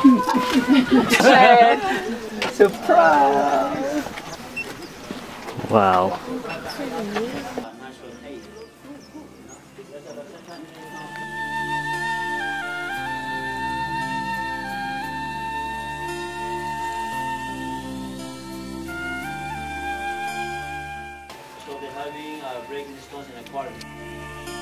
Chad, surprise! Wow. So they're having breaking stones in the quarry.